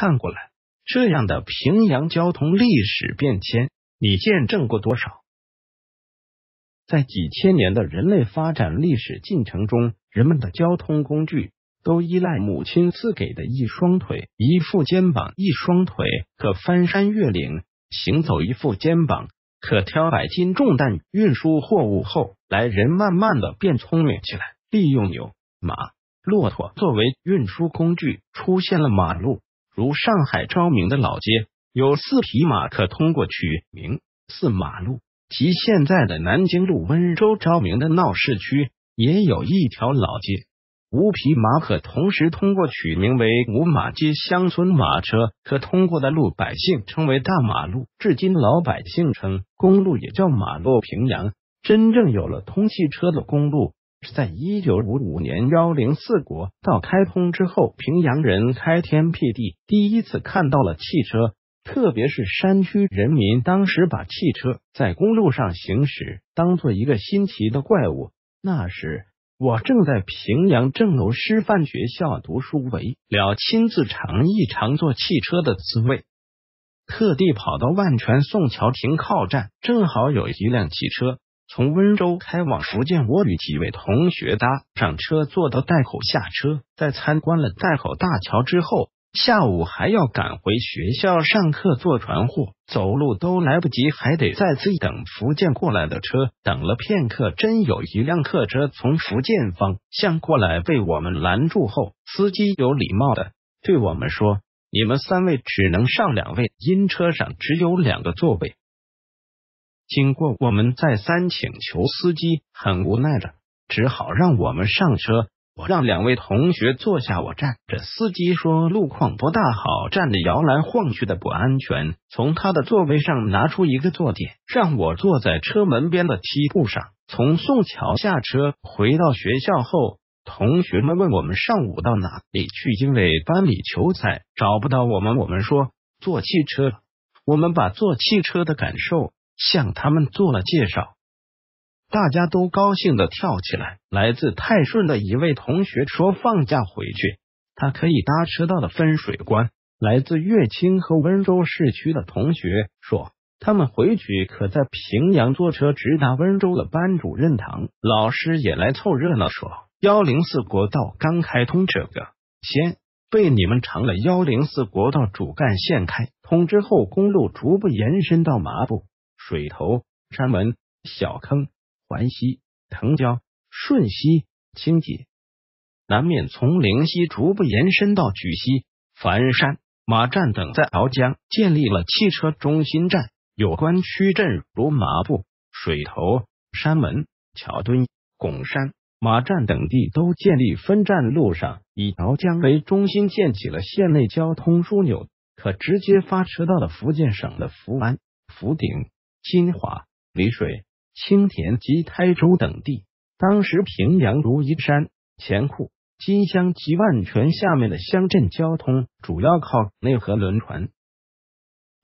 看过来，这样的平洋交通历史变迁，你见证过多少？在几千年的人类发展历史进程中，人们的交通工具都依赖母亲赐给的一双腿、一副肩膀。一双腿可翻山越岭行走，一副肩膀可挑100斤重担。运输货物后，来人慢慢的变聪明起来，利用牛、马、骆驼作为运输工具，出现了马路。如上海昭明的老街有4匹马可通过，取名4马路，即现在的南京路。温州昭明的闹市区也有一条老街，5匹马可同时通过，取名为5马街。乡村马车可通过的路，百姓称为大马路。至今老百姓称公路也叫马路。平阳真正有了通汽车的公路是在1955年104国道开通之后，平阳人开天辟地，第一次看到了汽车。特别是山区人民当时把汽车在公路上行驶当做一个新奇的怪物。那时我正在平阳正楼师范学校读书，为了亲自尝一尝坐汽车的滋味，特地跑到万泉宋桥停靠站，正好有一辆汽车从温州开往福建，我与几位同学搭上车，坐到岱口下车。在参观了岱口大桥之后，下午还要赶回学校上课，坐船或走路都来不及，还得再次等福建过来的车。等了片刻，真有一辆客车从福建方向过来，被我们拦住后，司机有礼貌的对我们说：“你们3位只能上2位，因车上只有2个座位。”经过我们再三请求，司机很无奈的只好让我们上车。我让2位同学坐下，我站着。司机说路况不大好，站着摇来晃去的不安全，从他的座位上拿出一个坐垫，让我坐在车门边的梯步上。从宋桥下车回到学校后，同学们问我们上午到哪里去，因为班里球赛找不到我们。我们说坐汽车。我们把坐汽车的感受向他们做了介绍。大家都高兴地跳起来。来自泰顺的一位同学说放假回去他可以搭车到的分水关。来自乐清和温州市区的同学说他们回去可在平阳坐车直达温州的班主任堂。老师也来凑热闹，说104国道刚开通，这个先被你们尝了。104国道主干线开通之后，公路逐步延伸到麻布、水头、山门、小坑、环西、藤椒、顺西、清济，南面从灵溪逐步延伸到莒溪、矾山、马站等。在鳌江建立了汽车中心站，有关区镇如麻布、水头、山门、桥墩、拱山、马站等地都建立分站。路上以鳌江为中心建起了县内交通枢纽，可直接发车到了福建省的福安、福鼎、金华、丽水、青田及台州等地。当时平阳如一山、钱库、金乡及万泉下面的乡镇交通主要靠内河轮船。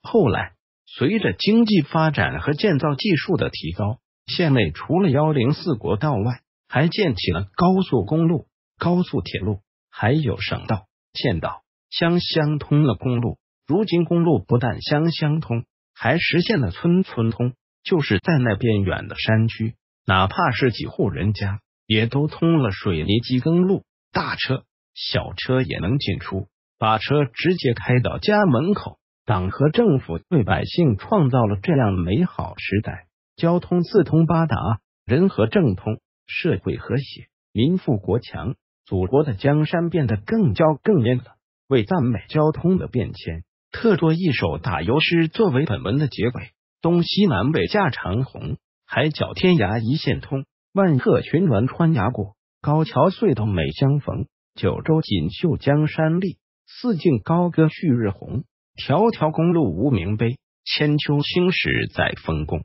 后来随着经济发展和建造技术的提高，县内除了104国道外，还建起了高速公路、高速铁路，还有省道、县道，乡通了公路。如今公路不但乡通，还实现了村通。就是在那边远的山区，哪怕是几户人家也都通了水泥机耕路，大车小车也能进出，把车直接开到家门口。党和政府为百姓创造了这样美好时代，交通四通八达，人和政通，社会和谐，民富国强，祖国的江山变得更娇更艳了。为赞美交通的变迁，特作一首打油诗作为本文的结尾。东西南北架长虹，海角天涯一线通，万壑群峦穿崖过，高桥隧道每相逢，九州锦绣江山丽，四境高歌旭日红，条条公路无名碑，千秋青史在丰功。